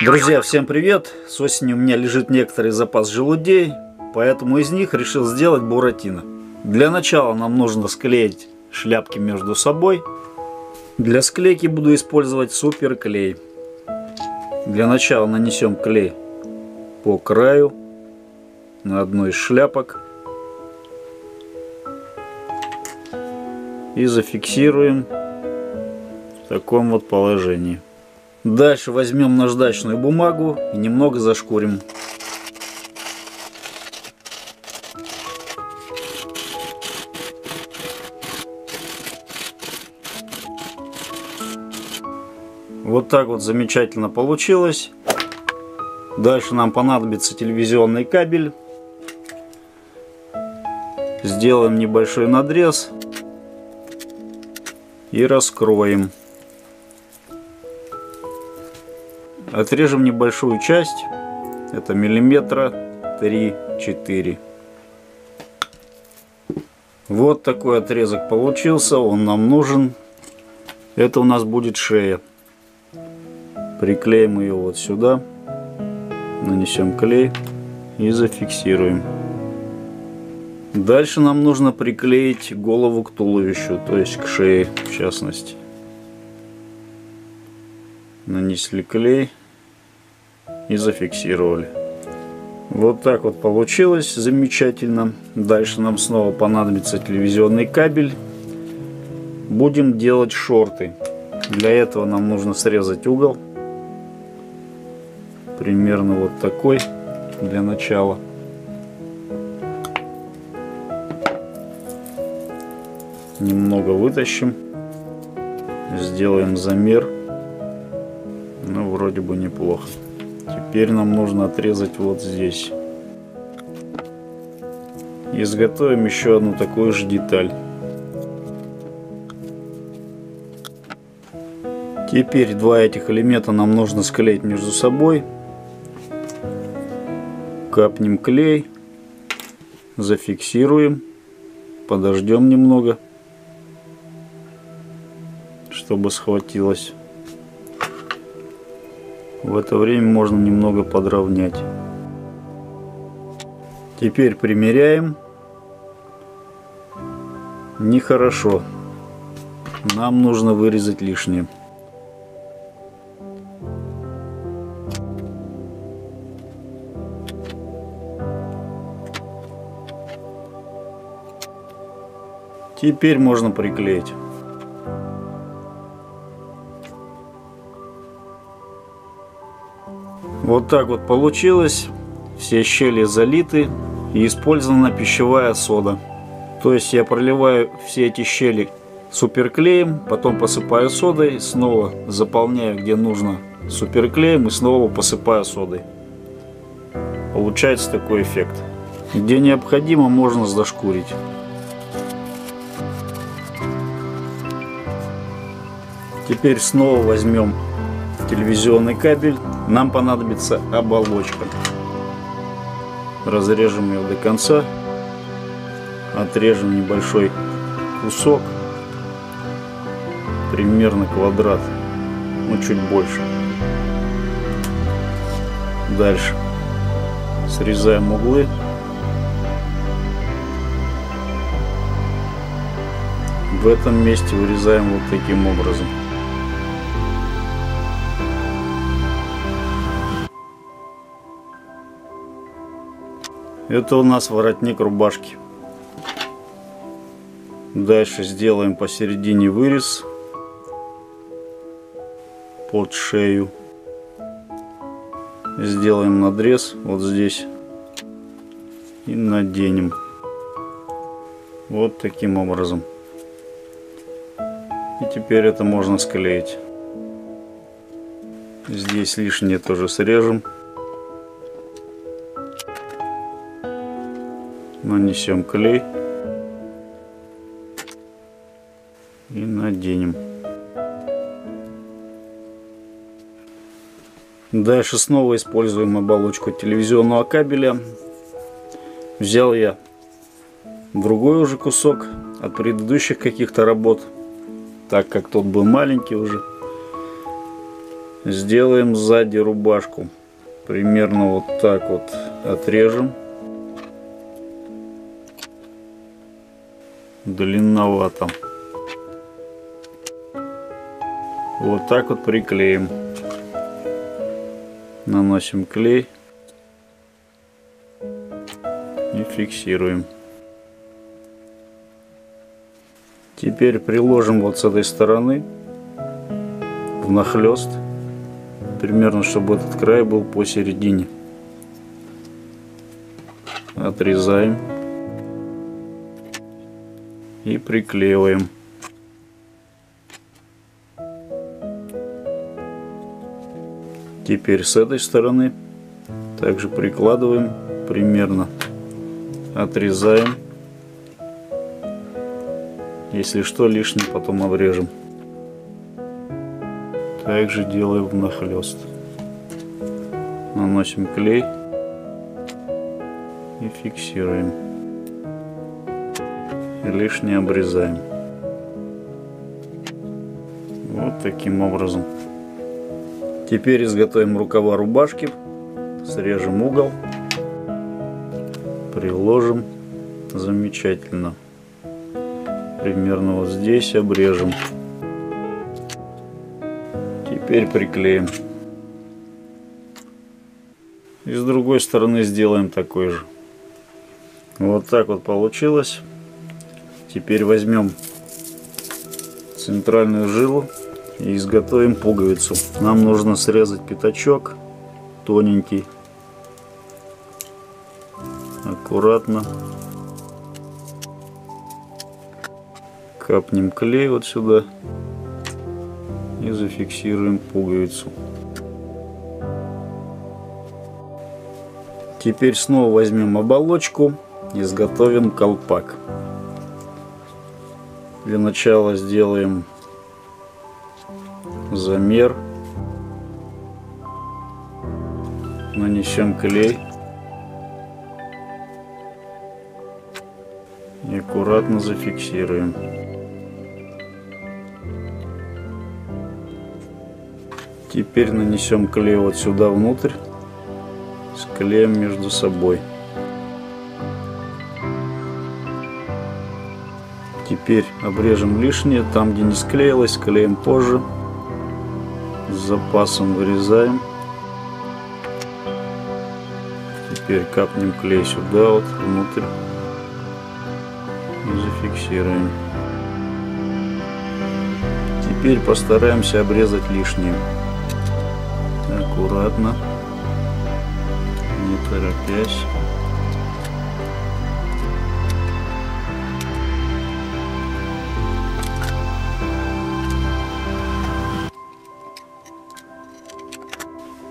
Друзья, всем привет! С осени у меня лежит некоторый запас желудей, поэтому из них решил сделать буратино. Для начала нам нужно склеить шляпки между собой. Для склейки буду использовать суперклей. Для начала нанесем клей по краю на одну из шляпок и зафиксируем в таком вот положении. Дальше возьмем наждачную бумагу и немного зашкурим. Вот так вот замечательно получилось. Дальше нам понадобится телевизионный кабель. Сделаем небольшой надрез и раскроем. Отрежем небольшую часть, это миллиметра 3-4. Вот такой отрезок получился, он нам нужен. Это у нас будет шея. Приклеим ее вот сюда, нанесем клей и зафиксируем. Дальше нам нужно приклеить голову к туловищу, то есть к шее в частности. Нанесли клей и зафиксировали. Вот так вот получилось замечательно. Дальше нам снова понадобится телевизионный кабель. Будем делать шорты. Для этого нам нужно срезать угол. Примерно вот такой для начала. Немного вытащим. Сделаем замер. Ну, вроде бы неплохо. Теперь нам нужно отрезать вот здесь. Изготовим еще одну такую же деталь. Теперь два этих элемента нам нужно склеить между собой. Капнем клей, зафиксируем, подождем немного, чтобы схватилось. В это время можно немного подровнять. Теперь примеряем. Нехорошо. Нам нужно вырезать лишнее. Теперь можно приклеить. Вот так вот получилось. Все щели залиты и использована пищевая сода. То есть я проливаю все эти щели суперклеем, потом посыпаю содой, снова заполняю где нужно суперклеем и снова посыпаю содой. Получается такой эффект. Где необходимо, можно зашкурить. Теперь снова возьмем телевизионный кабель. Нам понадобится оболочка. Разрежем ее до конца. Отрежем небольшой кусок. Примерно квадрат. Ну, чуть больше. Дальше. Срезаем углы. В этом месте вырезаем вот таким образом. Это у нас воротник рубашки. Дальше сделаем посередине вырез под шею. Сделаем надрез вот здесь и наденем. Вот таким образом. И теперь это можно склеить. Здесь лишнее тоже срежем. Нанесем клей и наденем. Дальше снова используем оболочку телевизионного кабеля. Взял я другой уже кусок от предыдущих каких-то работ, так как тот был маленький уже. Сделаем сзади рубашку. Примерно вот так вот отрежем. Длинновато. Вот так вот приклеим. Наносим клей и фиксируем. Теперь приложим вот с этой стороны внахлёст, примерно чтобы этот край был посередине. Отрезаем и приклеиваем. Теперь с этой стороны также прикладываем, примерно отрезаем. Если что, лишнее потом обрежем. Также делаем внахлёст. Наносим клей и фиксируем. Лишнее обрезаем. Вот таким образом. Теперь изготовим рукава рубашки, срежем угол, приложим, замечательно. Примерно вот здесь обрежем. Теперь приклеим. И с другой стороны сделаем такой же. Вот так вот получилось. Теперь возьмем центральную жилу и изготовим пуговицу. Нам нужно срезать пятачок тоненький, аккуратно капнем клей вот сюда и зафиксируем пуговицу. Теперь снова возьмем оболочку, изготовим колпак. Для начала сделаем замер, нанесем клей и аккуратно зафиксируем. Теперь нанесем клей вот сюда внутрь, склеим между собой. Теперь обрежем лишнее, там где не склеилось, склеим позже. С запасом вырезаем. Теперь капнем клей сюда вот внутрь и зафиксируем. Теперь постараемся обрезать лишнее. Аккуратно, не торопясь.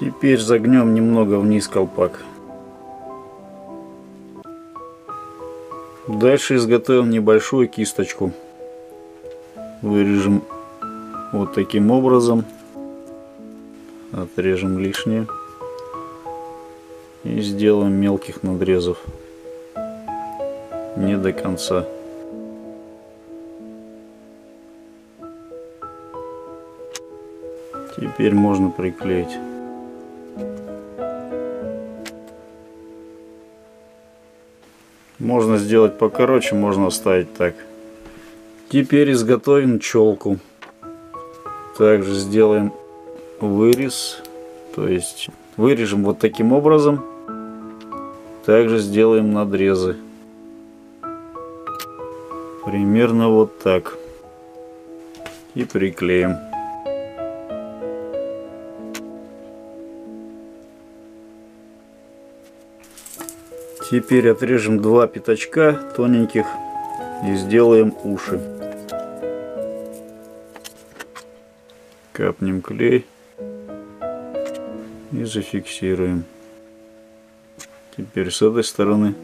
Теперь загнем немного вниз колпак. Дальше изготовим небольшую кисточку. Вырежем вот таким образом. Отрежем лишнее. И сделаем мелких надрезов. Не до конца. Теперь можно приклеить. Можно сделать покороче, можно оставить так. Теперь изготовим челку. Также сделаем вырез, то есть вырежем вот таким образом. Также сделаем надрезы. Примерно вот так. И приклеим. Теперь отрежем два пятачка тоненьких и сделаем уши. Капнем клей и зафиксируем. Теперь с этой стороны.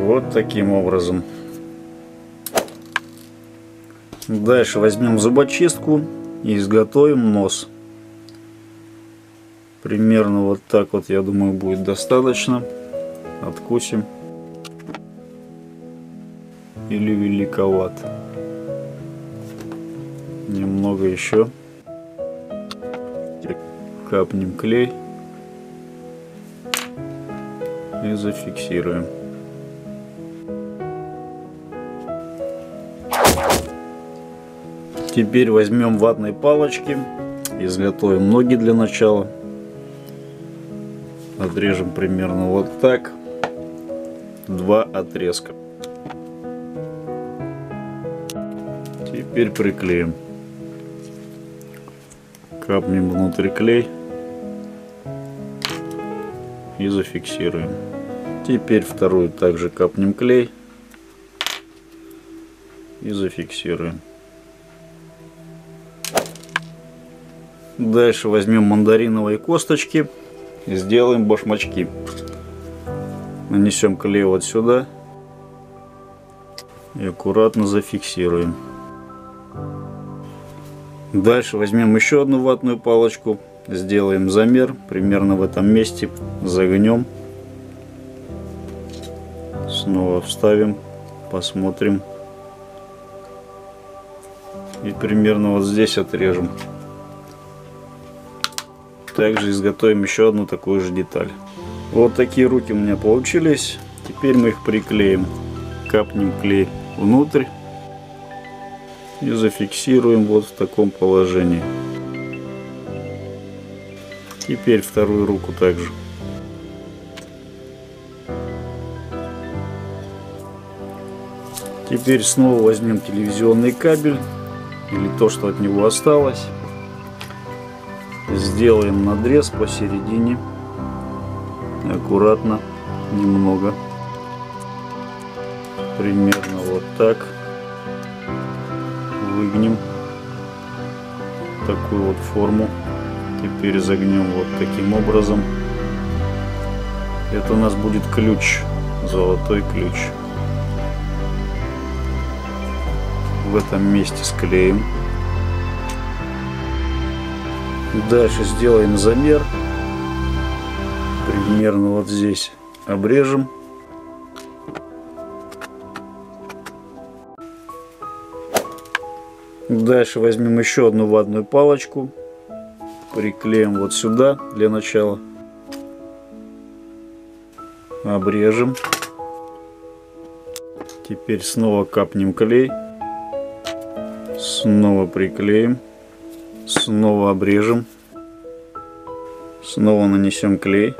Вот таким образом. Дальше возьмем зубочистку и изготовим нос. Примерно вот так вот, я думаю, будет достаточно. Откусим. Или великоват. немного еще капнем клей и зафиксируем. Теперь возьмем ватные палочки, изготовим ноги для начала. Отрежем примерно вот так, 2 отрезка. Теперь приклеим, капнем внутрь клей и зафиксируем. Теперь вторую также капнем клей и зафиксируем. Дальше возьмем мандариновые косточки и сделаем башмачки. Нанесем клей вот сюда и аккуратно зафиксируем. Дальше возьмем еще одну ватную палочку, сделаем замер примерно в этом месте, загнем, снова вставим, посмотрим и примерно вот здесь отрежем. Также изготовим еще одну такую же деталь. Вот такие руки у меня получились. Теперь мы их приклеим. Капнем клей внутрь и зафиксируем вот в таком положении. Теперь вторую руку также. Теперь снова возьмем телевизионный кабель или то, что от него осталось. Сделаем надрез посередине, аккуратно, немного, примерно вот так, выгнем такую вот форму, теперь загнем вот таким образом. Это у нас будет ключ, золотой ключ. В этом месте склеим. Дальше сделаем замер, примерно вот здесь обрежем. Дальше возьмем еще одну ватную палочку, приклеим вот сюда для начала, обрежем. Теперь снова капнем клей, снова приклеим. Снова обрежем, снова нанесем клей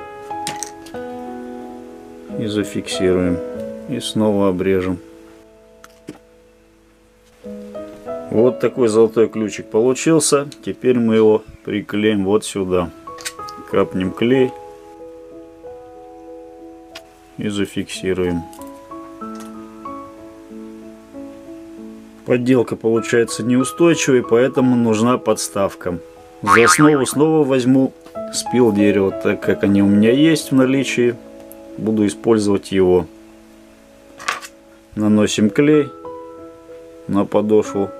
и зафиксируем, и снова обрежем. Вот такой золотой ключик получился. Теперь мы его приклеим вот сюда, капнем клей и зафиксируем. Подделка получается неустойчивой, поэтому нужна подставка. За основу снова возьму спил дерева, так как они у меня есть в наличии. Буду использовать его. Наносим клей на подошву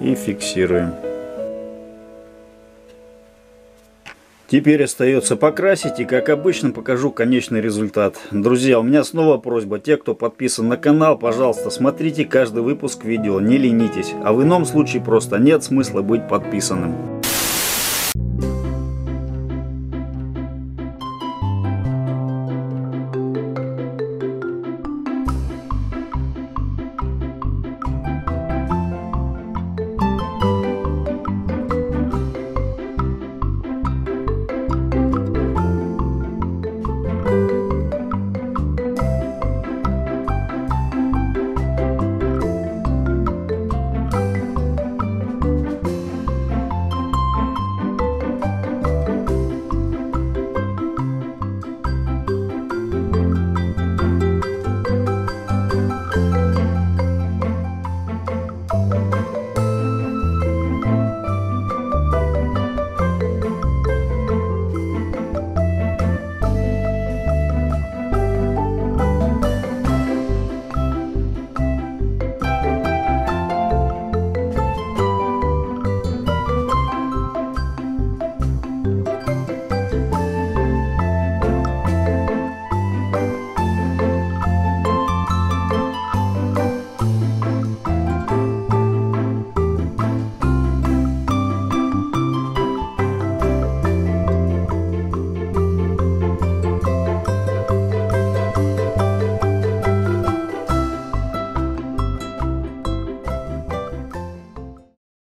и фиксируем. Теперь остается покрасить, и как обычно покажу конечный результат. Друзья, у меня снова просьба. Те, кто подписан на канал, пожалуйста, смотрите каждый выпуск видео, не ленитесь. А в ином случае просто нет смысла быть подписанным.